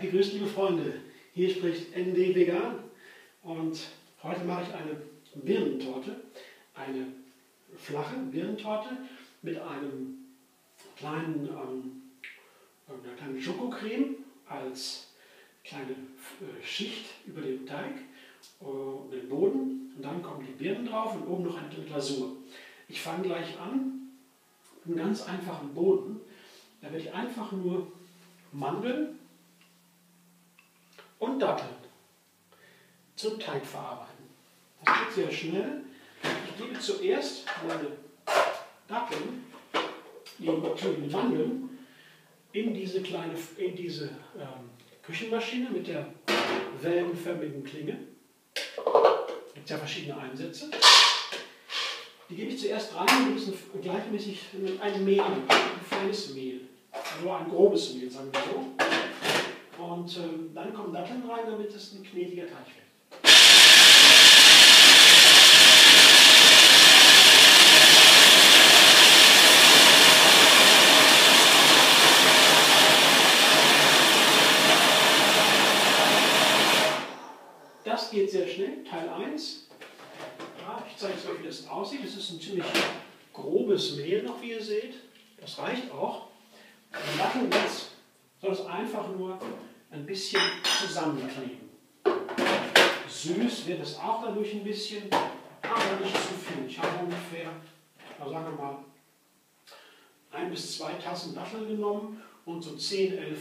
Seid gegrüßt, liebe Freunde. Hier spricht ND Vegan und heute mache ich eine Birnentorte. Eine flache Birnentorte mit einem kleinen eine kleine Schokocreme als kleine Schicht über dem Teig und den Boden. Und dann kommen die Birnen drauf und oben noch eine Glasur. Ich fange gleich an mit einem ganz einfachen Boden. Da werde ich einfach nur Mandeln und Datteln zum Teig verarbeiten. Das geht sehr schnell. Ich gebe zuerst meine Datteln, die Mandeln, in diese kleine Küchenmaschine mit der wellenförmigen Klinge. Es gibt ja verschiedene Einsätze. Die gebe ich zuerst rein und ein gleichmäßig ein Mehl, ein feines Mehl. Also ein grobes Mehl, sagen wir so. Und dann kommen Datteln rein, damit es ein knetiger Teig wird. Das geht sehr schnell, Teil 1. Ja, ich zeige jetzt euch, wie das aussieht. Das ist ein ziemlich grobes Mehl noch, wie ihr seht. Das reicht auch. Wir machen jetzt, soll es einfach nur ein bisschen zusammenkleben. Süß wird es auch dadurch ein bisschen, aber nicht zu viel. Ich habe ungefähr, sagen wir mal, 1 bis 2 Tassen Datteln genommen und so 10, 11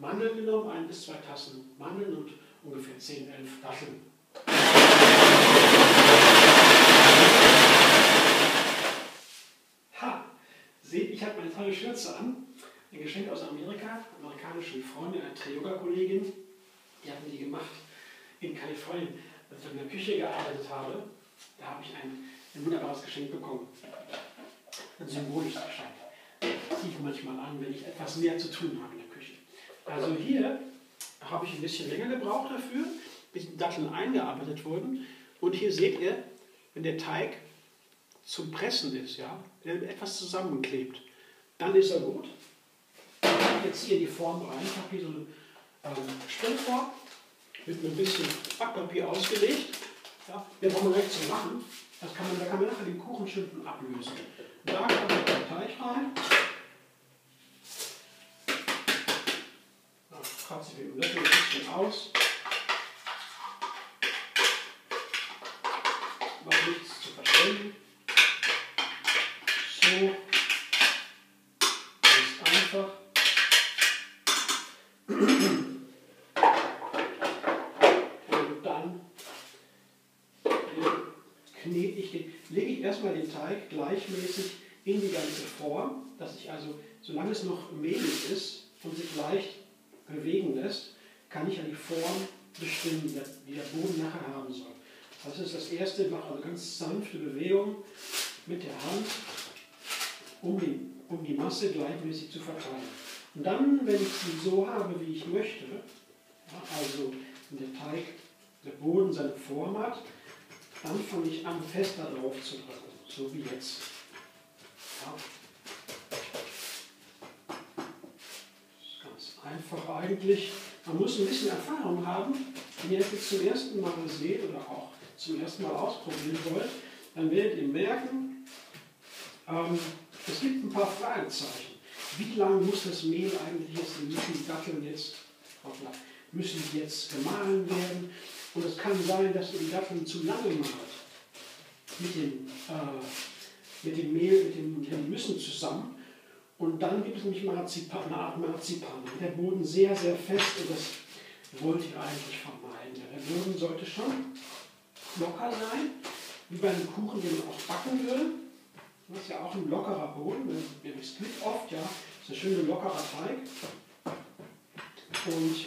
Mandeln genommen. 1 bis 2 Tassen Mandeln und ungefähr 10, 11 Datteln. Ha! Seht, ich habe meine tolle Schürze an. Ein Geschenk aus Amerika, amerikanischen Freunde, einer Tri-Yoga-Kollegin, die hat mir die gemacht in Kalifornien, als ich in der Küche gearbeitet habe. Da habe ich ein wunderbares Geschenk bekommen. Ein symbolisches Geschenk. Das ziehe ich manchmal an, wenn ich etwas mehr zu tun habe in der Küche. Also hier habe ich ein bisschen länger gebraucht dafür, bis die Datteln eingearbeitet wurden. Und hier seht ihr, wenn der Teig zum Pressen ist, ja, wenn er etwas zusammenklebt, dann ist er gut. Jetzt hier die Form rein. Ich habe hier so eine Springform mit ein bisschen Backpapier ausgelegt. Ja, der braucht man direkt zu machen. Das kann man, da kann man nachher den Kuchenschinken ablösen. Da kommt der Teig rein. Da kratze ich mit dem Löffel ein bisschen aus. War nichts zu verstellen. So. Ganz einfach. Und dann lege ich erstmal den Teig gleichmäßig in die ganze Form, dass ich also, solange es noch mehlig ist und sich leicht bewegen lässt, kann ich ja die Form bestimmen, die der Boden nachher haben soll. Das ist das Erste, ich mache eine ganz sanfte Bewegung mit der Hand, um die Masse gleichmäßig zu verteilen. Und dann, wenn ich sie so habe, wie ich möchte, ja, also wenn der Teig, der Boden seine Form hat, dann fange ich an, fester drauf zu drücken, so wie jetzt. Ja. Das ist ganz einfach eigentlich. Man muss ein bisschen Erfahrung haben. Wenn ihr das jetzt zum ersten Mal seht oder auch zum ersten Mal ausprobieren wollt, dann werdet ihr merken, es gibt ein paar Fragezeichen. Wie lange muss das Mehl eigentlich jetzt, müssen die jetzt gemahlen werden? Und es kann sein, dass ihr die Datteln zu lange mahlt. Mit dem Mehl, die Nüssen zusammen. Und dann gibt es nämlich Marzipan, eine Art Marzipan. Der Boden sehr, sehr fest und das wollt ihr eigentlich vermeiden. Der Boden sollte schon locker sein, wie bei einem Kuchen, den man auch backen würde. Das ist ja auch ein lockerer Boden, wir biskuit oft, ja, das ist ein schöner lockerer Teig. Und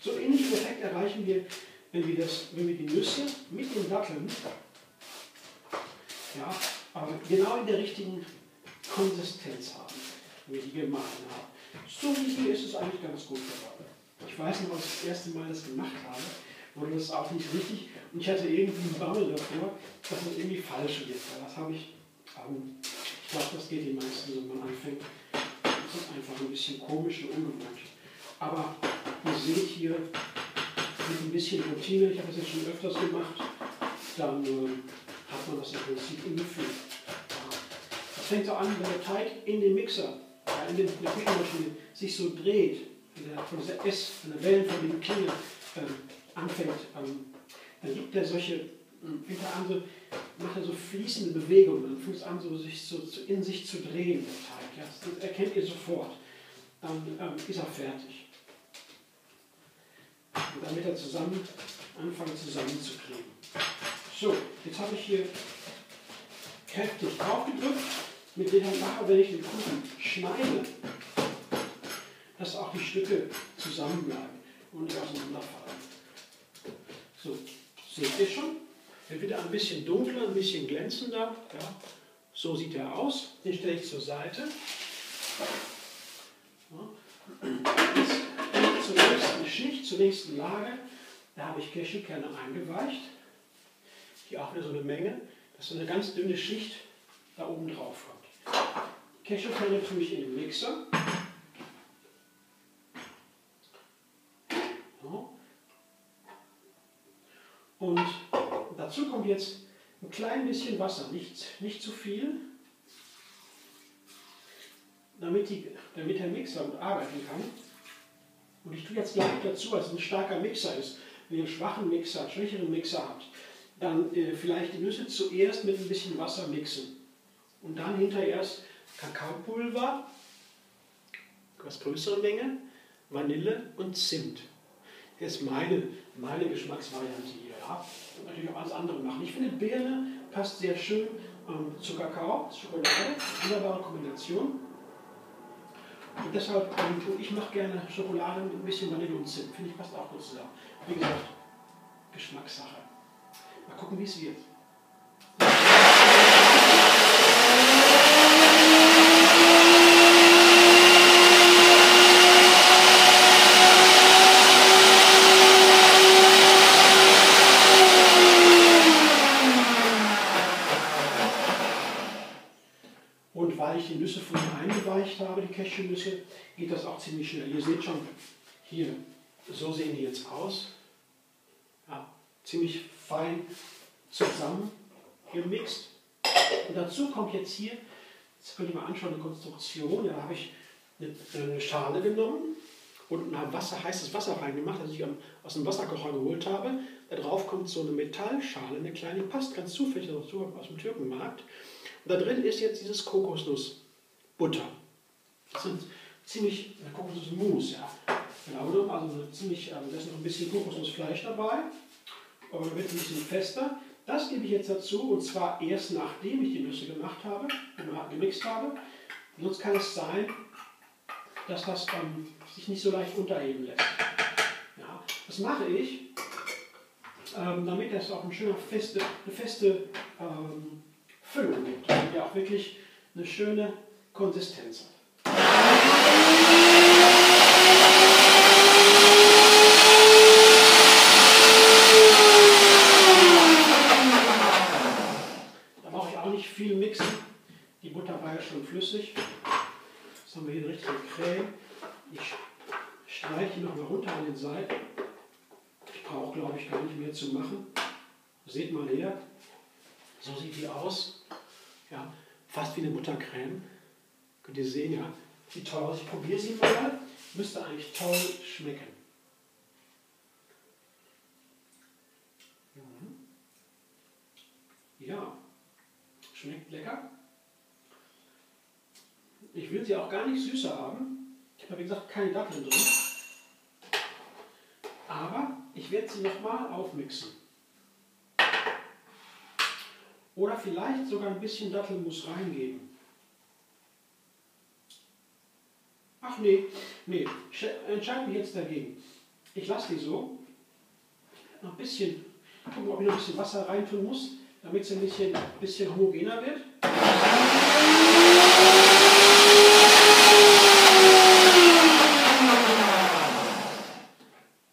so ähnlichen Effekt erreichen wir, wenn wir die Nüsse mit den Datteln, ja, aber genau in der richtigen Konsistenz haben, wenn wir die gemahlen haben. So wie hier ist es eigentlich ganz gut geworden. Ich weiß noch, als ich das erste Mal das gemacht habe, wurde das auch nicht richtig und ich hatte irgendwie einen Bammel davor, dass das irgendwie falsch wird. Das habe ich. Ich glaube, das geht den meisten, wenn man anfängt. Das ist einfach ein bisschen komisch und ungewohnt. Aber Ihr seht hier mit ein bisschen Routine, ich habe das jetzt schon öfters gemacht, dann hat man das im Prinzip im Gefühl. Das fängt so an, wenn der Teig in den Mixer, in der Küchenmaschine sich so dreht, von dieser S, von der wellenförmigen Klinge anfängt, dann gibt er solche, fängt er an, so, macht er so fließende Bewegungen, dann fängt es an, so, sich so in sich zu drehen, der Teig. Ja? Das erkennt ihr sofort. Dann ist er fertig. Und damit er zusammen anfangen zusammenzukleben. So, jetzt habe ich hier kräftig draufgedrückt, mit denen ich mache, wenn ich den Kuchen schneide, dass auch die Stücke zusammenbleiben und nicht auseinanderfallen. So, seht ihr schon? Er wird ein bisschen dunkler, ein bisschen glänzender. Ja. So sieht er aus. Den stelle ich zur Seite. Jetzt zur nächsten Schicht, zur nächsten Lage. Da habe ich Cashewkerne eingeweicht. Hier auch wieder so eine Menge, dass so eine ganz dünne Schicht da oben drauf kommt. Cashewkerne tue ich in den Mixer. So. Und dazu kommt jetzt ein klein bisschen Wasser, nicht zu viel, damit der Mixer gut arbeiten kann. Und ich tue jetzt gleich dazu, als ein starker Mixer ist, wenn ihr einen schwächeren Mixer habt, dann vielleicht die Nüsse zuerst mit ein bisschen Wasser mixen. Und dann hinterher erst Kakaopulver, etwas größere Menge, Vanille und Zimt. Das ist meine Geschmacksvariante hier. Ja. Und natürlich auch alles andere machen. Ich finde, Birne passt sehr schön zu Kakao, Schokolade, wunderbare Kombination. Und deshalb, ich mache gerne Schokolade mit ein bisschen Vanille und Zimt. Finde ich, passt auch gut zusammen. Wie gesagt, Geschmackssache. Mal gucken, wie es wird. Und weil ich die Nüsse vorhin eingeweicht habe, die Cashewnüsse, geht das auch ziemlich schnell. Ihr seht schon, hier, so sehen die jetzt aus. Ja, ziemlich fein zusammen gemixt. Und dazu kommt jetzt hier, jetzt könnt ihr mal anschauen, eine Konstruktion. Ja, da habe ich eine Schale genommen und ein heißes Wasser reingemacht, das ich aus dem Wasserkocher geholt habe. Da drauf kommt so eine Metallschale, eine kleine, die passt ganz zufällig aus dem Türkenmarkt. Da drin ist jetzt dieses Kokosnussbutter. Das ist ziemlich Kokosnussmus, ja. Genau, also da ist noch ein bisschen Kokosnussfleisch dabei, aber da wird ein bisschen fester. Das gebe ich jetzt dazu, und zwar erst nachdem ich die Nüsse gemixt habe. Sonst kann es sein, dass das sich nicht so leicht unterheben lässt. Ja, das mache ich, damit das auch eine schöne feste Füllung gibt, damit ihr auch wirklich eine schöne Konsistenz habt. Da brauche ich auch nicht viel mixen. Die Butter war ja schon flüssig. Jetzt haben wir hier eine richtige Creme. Ich streiche noch mal runter an den Seiten. Ich brauche, glaube ich, gar nicht mehr zu machen. Seht mal her. So sieht die aus. Ja, fast wie eine Buttercreme. Könnt ihr sehen, ja, wie toll aus. Ich probiere sie mal. Müsste eigentlich toll schmecken. Ja, schmeckt lecker. Ich will sie auch gar nicht süßer haben. Ich habe, wie gesagt, keine Datteln drin. Aber ich werde sie nochmal aufmixen. Oder vielleicht sogar ein bisschen Dattelmus reingeben. Ach nee, ich entscheide mich jetzt dagegen. Ich lasse die so. Noch ein bisschen, gucken, ob ich noch ein bisschen Wasser reintun muss, damit es ein bisschen homogener wird.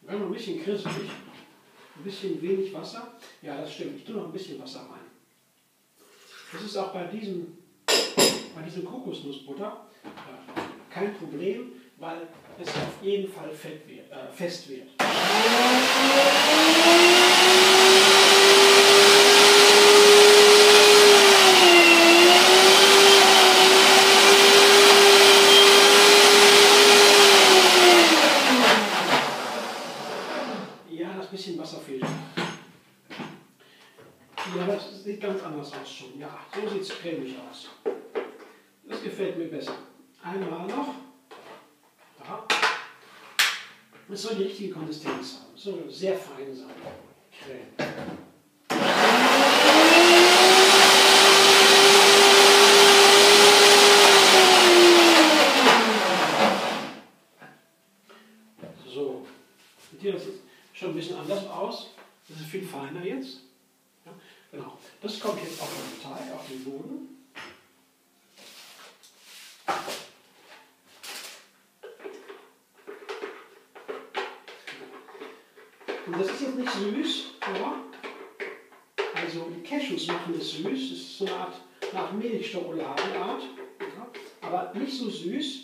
Wir werden noch ein bisschen krispig, ein bisschen wenig Wasser. Ja, das stimmt, ich tue noch ein bisschen Wasser rein. Das ist auch bei diesem Kokosnussbutter kein Problem, weil es auf jeden Fall fest wird. Ja, das bisschen Wasser fehlt. Ja, das sieht ganz anders aus schon. Ja, so sieht es cremig aus. Das gefällt mir besser. Einmal noch. Da. Das soll die richtige Konsistenz haben. Das soll sehr fein sein. Creme. So. Und hier, das sieht schon ein bisschen anders aus. Das ist viel feiner jetzt. Ja, genau. Das kommt jetzt auf den Teig, auf den Boden. Und das ist jetzt nicht süß, aber also die Cashews machen es süß, das ist so eine Art nach Milchschokoladenart, ja, aber nicht so süß,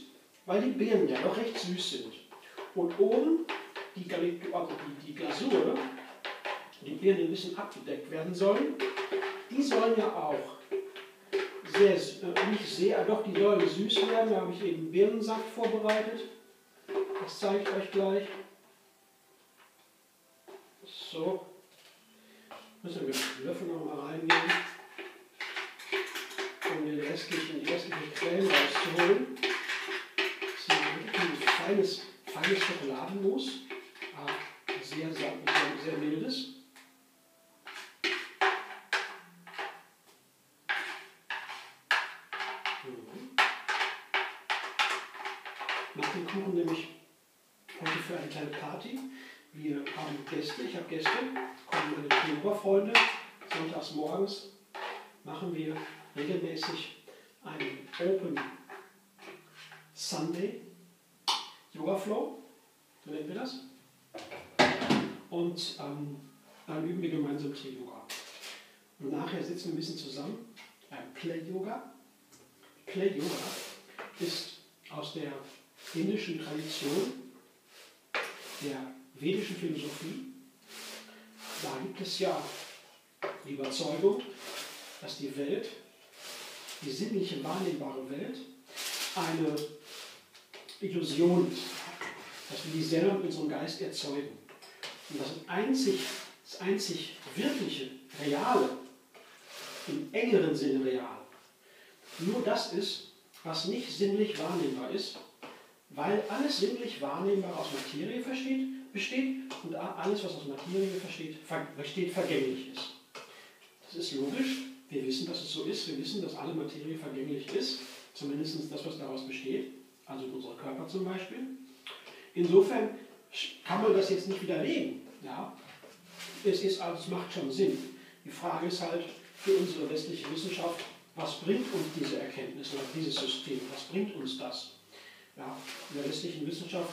weil die Beeren ja noch recht süß sind. Und oben die Glasur, die Beeren ein bisschen abgedeckt werden sollen, die sollen ja auch sehr, nicht sehr, doch die sollen süß werden. Da habe ich eben Birnensaft vorbereitet, das zeige ich euch gleich. So, müssen wir den Löffel nochmal reingeben, um den restlichen Creme rauszuholen. Das ist ein feines Schokoladenmus, aber sehr mildes. Macht den Kuchen nämlich heute für eine kleine Party. Wir haben Gäste, ich habe Gäste, kommen meine Tri-Yoga-Freunde. Sonntags morgens machen wir regelmäßig einen Open Sunday Yoga Flow, so nennen wir das. Und dann üben wir gemeinsam Tri-Yoga. Und nachher sitzen wir ein bisschen zusammen beim Play-Yoga. Play-Yoga ist aus der indischen Tradition der vedischen Philosophie. Da gibt es ja die Überzeugung, dass die Welt, die sinnliche wahrnehmbare Welt, eine Illusion ist, dass wir die selber in unserem Geist erzeugen. Und das einzig wirkliche, reale, im engeren Sinne real, nur das ist, was nicht sinnlich wahrnehmbar ist, weil alles sinnlich wahrnehmbar aus Materie besteht und alles, was aus Materie besteht, vergänglich ist. Das ist logisch, wir wissen, dass es so ist, wir wissen, dass alle Materie vergänglich ist, zumindest das, was daraus besteht, also unser Körper zum Beispiel. Insofern kann man das jetzt nicht widerlegen. Ja? Es macht schon Sinn. Die Frage ist halt für unsere westliche Wissenschaft, was bringt uns diese Erkenntnis oder dieses System, was bringt uns das? Ja, in der westlichen Wissenschaft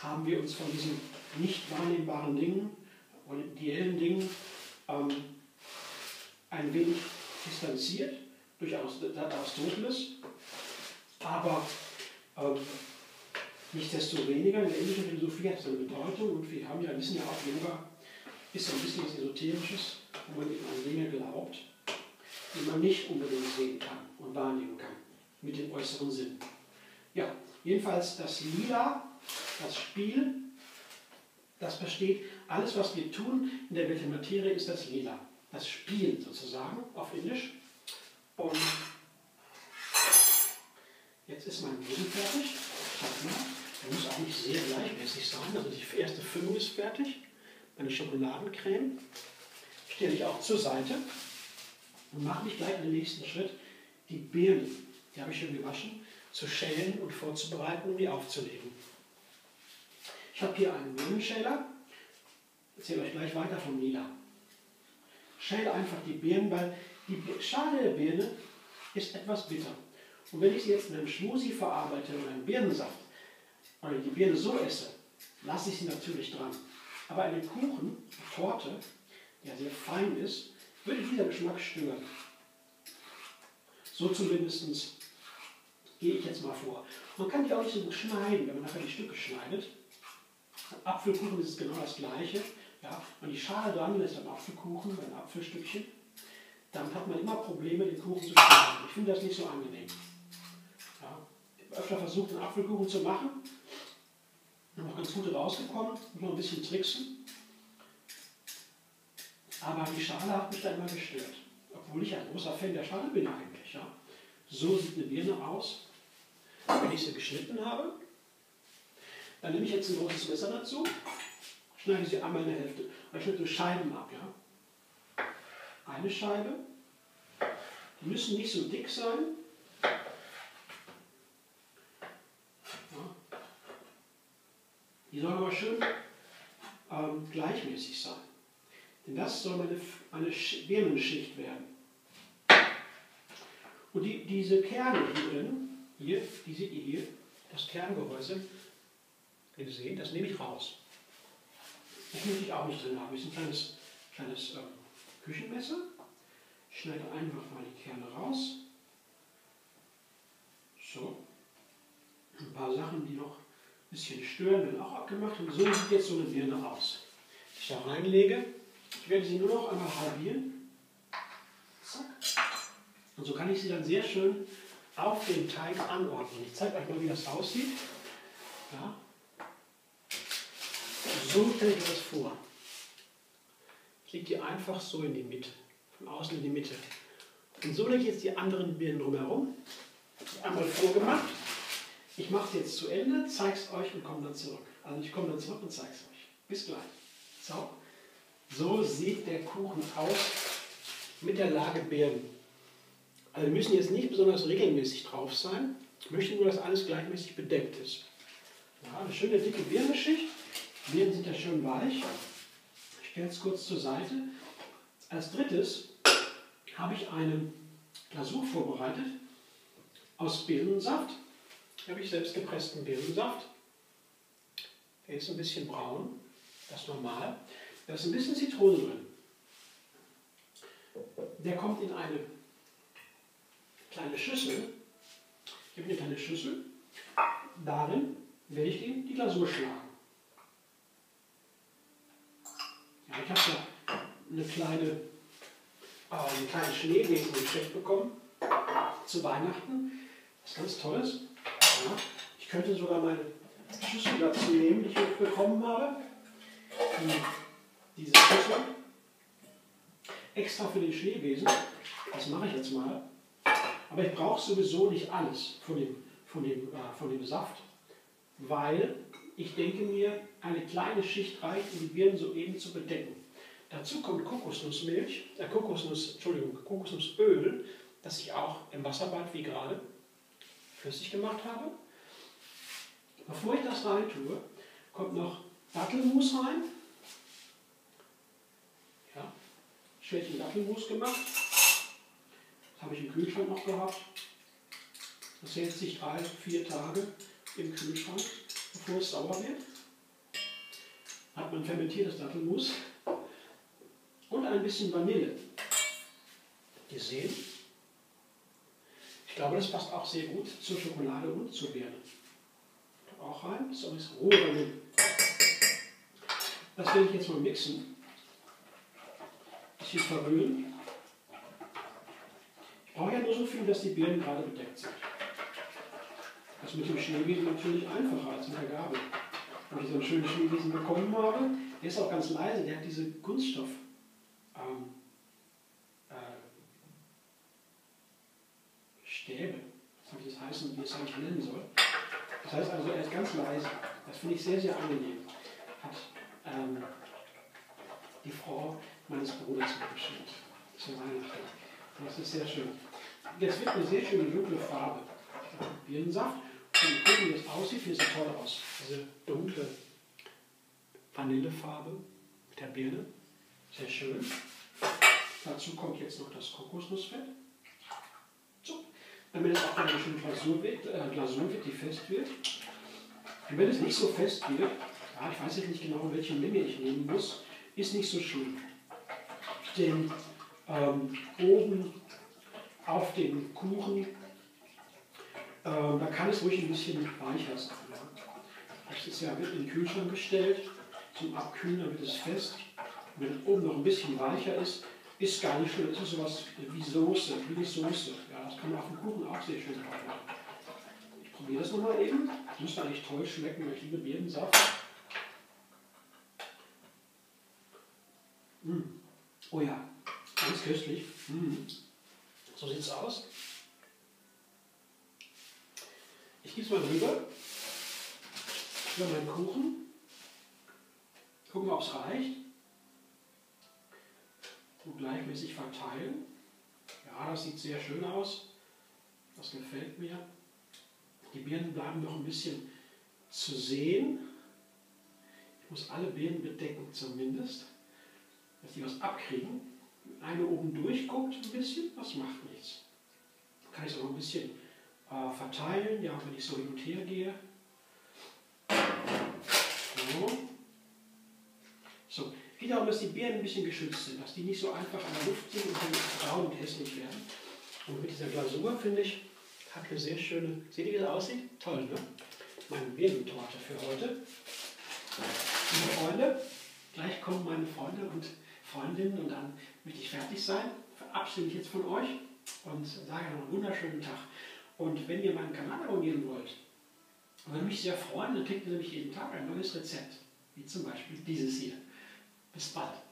haben wir uns von diesen nicht wahrnehmbaren Dingen und ideellen Dingen ein wenig distanziert durch Aristoteles, aber nichtsdestoweniger in der indischen Philosophie hat es eine Bedeutung und wir haben ja, wissen ja auch, Yoga ist ein bisschen was Esoterisches, wo man eben an Dinge glaubt, die man nicht unbedingt sehen kann und wahrnehmen kann mit dem äußeren Sinn. Ja, jedenfalls das Lila, das Spiel, das besteht, alles was wir tun in der Welt der Materie ist das Lila, das Spiel sozusagen auf Indisch. Und jetzt ist mein Boden fertig, schaut mal, der muss auch nicht sehr gleichmäßig sein, also die erste Füllung ist fertig, meine Schokoladencreme stelle ich auch zur Seite und mache mich gleich in den nächsten Schritt, die Birnen, die habe ich schon gewaschen, zu schälen und vorzubereiten, um die aufzulegen. Ich habe hier einen Birnenschäler, ich erzähle euch gleich weiter vom Lila. Schäle einfach die Birnen, weil die Schale der Birne ist etwas bitter. Und wenn ich sie jetzt mit einem Smoothie verarbeite oder einem Birnensaft, oder die Birne so esse, lasse ich sie natürlich dran. Aber einen Kuchen, eine Torte, der sehr fein ist, würde dieser Geschmack stören. So zumindest gehe ich jetzt mal vor. Man kann die auch nicht so gut schneiden, wenn man nachher die Stücke schneidet. Apfelkuchen ist genau das Gleiche. Ja? Und die Schale dran ist am Apfelkuchen, ein Apfelstückchen. Dann hat man immer Probleme, den Kuchen zu schneiden. Ich finde das nicht so angenehm. Ja? Ich habe öfter versucht, einen Apfelkuchen zu machen. Bin noch ganz gut rausgekommen. Muss noch ein bisschen tricksen. Aber die Schale hat mich da immer gestört. Obwohl ich ein großer Fan der Schale bin eigentlich. Ja? So sieht eine Birne aus, wenn ich sie geschnitten habe. Dann nehme ich jetzt ein großes Messer dazu, schneide sie einmal in der Hälfte. Und ich schneide Scheiben ab. Ja? Eine Scheibe. Die müssen nicht so dick sein. Ja. Die sollen aber schön gleichmäßig sein. Denn das soll eine Birnenschicht werden. Und diese Kerne hier drin, hier, die seht ihr hier, das Kerngehäuse, wenn ihr seht, das nehme ich raus. Das möchte ich auch nicht drin haben. Das ist ein kleines Küchenmesser. Ich schneide einfach mal die Kerne raus. So. Ein paar Sachen, die noch ein bisschen stören, werden auch abgemacht. Und so sieht jetzt so eine Birne aus. Die ich da reinlege. Ich werde sie nur noch einmal halbieren. Zack. Und so kann ich sie dann sehr schön auf den Teig anordnen. Ich zeige euch mal, wie das aussieht. Ja. So stelle ich das vor. Ich lege die einfach so in die Mitte, von außen in die Mitte. Und so lege ich jetzt die anderen Birnen drumherum. Einmal vorgemacht. Ich mache es jetzt zu Ende, zeige es euch und komme dann zurück. Also ich komme dann zurück und zeige es euch. Bis gleich. So. So sieht der Kuchen aus mit der Lage Birnen. Also wir müssen jetzt nicht besonders regelmäßig drauf sein. Ich möchte nur, dass alles gleichmäßig bedeckt ist. Ja, eine schöne dicke Birnenschicht. Birnen sind ja schön weich. Ich stelle es kurz zur Seite. Als drittes habe ich eine Glasur vorbereitet aus Birnensaft. Hier habe ich selbst gepressten Birnensaft. Der ist ein bisschen braun, das ist normal. Da ist ein bisschen Zitrone drin. Der kommt in eine kleine Schüssel. Ich habe eine kleine Schüssel. Darin werde ich die Glasur schlagen. Ja, ich habe da einen kleinen Schneebesen geschenkt bekommen zu Weihnachten. Das ist ganz Tolles. Ja, ich könnte sogar meine Schüssel dazu nehmen, die ich bekommen habe. Diese Schüssel. Extra für den Schneebesen. Das mache ich jetzt mal. Aber ich brauche sowieso nicht alles von dem Saft, weil ich denke mir, eine kleine Schicht reicht, um die Birnen soeben zu bedecken. Dazu kommt Kokosnussöl, das ich auch im Wasserbad wie gerade flüssig gemacht habe. Bevor ich das rein tue, kommt noch Dattelmus rein. Ja, Schälchen Dattelmus gemacht. Habe ich im Kühlschrank noch gehabt. Das hält sich 3-4 Tage im Kühlschrank, bevor es sauer wird. Hat man fermentiertes Dattelmus und ein bisschen Vanille. Ihr seht, ich glaube, das passt auch sehr gut zur Schokolade und zur Birne. Auch rein, das ist übrigens rohe Vanille. Das werde ich jetzt mal mixen. Ein bisschen verrühren. Ich brauche ja nur so viel, dass die Birnen gerade bedeckt sind. Das mit dem Schneebesen natürlich einfacher als mit der Gabel. Wenn ich so einen schönen Schneebesen bekommen habe, der ist auch ganz leise, der hat diese Kunststoff Stäbe, wie das heißt und wie es eigentlich nennen soll. Das heißt also, er ist ganz leise. Das finde ich sehr, sehr angenehm. Hat die Frau meines Bruders geschenkt. Zu Weihnachten. Das ist sehr schön. Jetzt wird eine sehr schöne dunkle Farbe. Birnensaft. Und gucken, wie das aussieht, hier sieht es toll aus. Diese dunkle Vanillefarbe mit der Birne. Sehr schön. Dazu kommt jetzt noch das Kokosnussfett. So. Damit es auch eine schöne Glasur wird, die fest wird. Und wenn es nicht so fest wird, ja, ich weiß jetzt nicht genau, welche Menge ich nehmen muss, ist nicht so schlimm. Denn oben auf dem Kuchen da kann es ruhig ein bisschen weicher sein. Das ist ja in den Kühlschrank gestellt, zum Abkühlen, damit es fest. Und wenn es oben noch ein bisschen weicher ist, ist gar nicht schön. Das ist sowas wie Soße, wie eine Soße. Ja, das kann man auf dem Kuchen auch sehr schön drauf machen. Ich probiere das nochmal eben. Das müsste eigentlich toll schmecken, weil ich liebe Birnensaft. Mmh. Oh ja, ganz köstlich. Mmh. So sieht es aus. Ich gebe es mal drüber. Über meinen Kuchen. Gucken wir, ob es reicht. Und gleichmäßig verteilen. Ja, das sieht sehr schön aus. Das gefällt mir. Die Birnen bleiben noch ein bisschen zu sehen. Ich muss alle Birnen bedecken zumindest, dass die was abkriegen. Wenn eine oben durchguckt ein bisschen, das macht nichts. Dann kann ich es auch ein bisschen verteilen, ja, wenn ich so hin und her gehe. So. Es geht darum, dass die Birnen ein bisschen geschützt sind, dass die nicht so einfach in der Luft sind und braun und hässlich werden. Und mit dieser Glasur, finde ich, hat eine sehr schöne... Seht ihr, wie das aussieht? Toll, ne? Meine Birnentorte für heute. Liebe Freunde, gleich kommen meine Freunde und Freundinnen und dann möchte ich fertig sein. Verabschiede mich jetzt von euch und sage noch einen wunderschönen Tag. Und wenn ihr meinen Kanal abonnieren wollt, würde mich sehr freuen, dann kriegt ihr nämlich jeden Tag ein neues Rezept, wie zum Beispiel dieses hier. Bis bald.